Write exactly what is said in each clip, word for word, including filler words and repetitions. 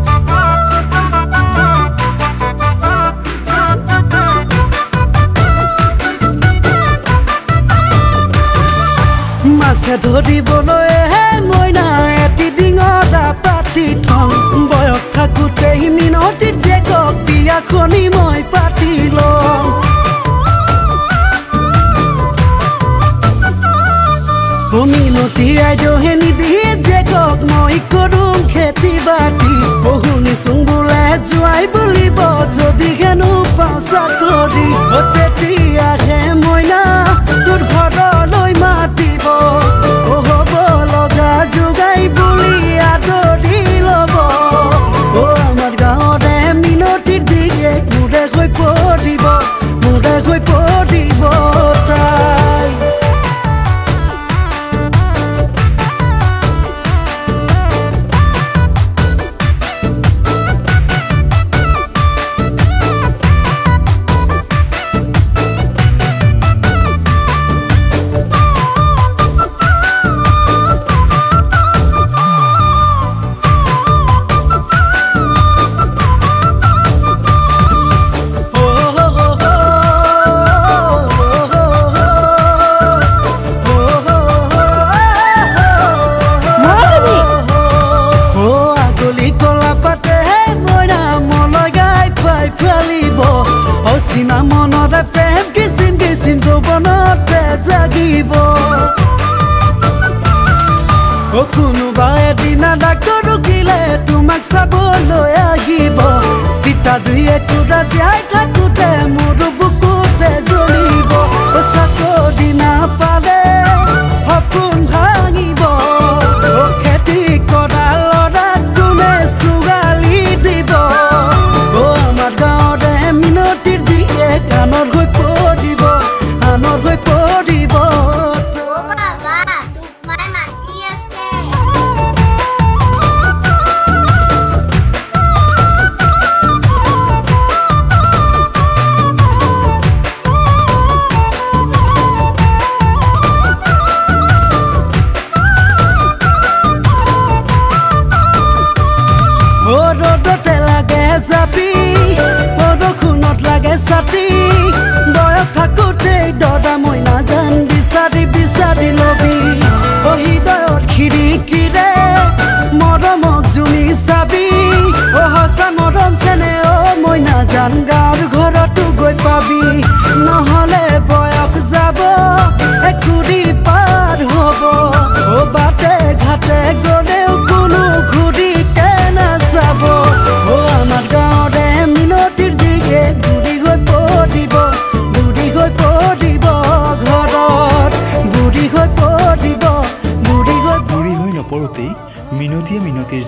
মাছে ধৰিবলৈ মইনা এটি ডিঙৰা পাতি থং বয়স থাকোতে মিনতিত যে গপিয়াখনি মই পাতি লওঁ মিনতি আইজহে নিদিয়ে যে গক মই কৰোঁ খেতি বাতি বহুনি চুংবোলে জুৱাই বুলিব যদি হেনো পাওঁ চাকৰি তেতিয়াহে মইনা তোৰ ঘৰলৈ মাতিব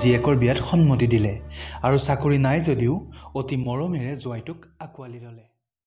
জীয়েকৰ বিয়াত সন্মতি দিলে আৰু চাকৰি নাই যদিও অতি মৰমেৰে জোৱাইটোক আঁকোৱালি ল'লে।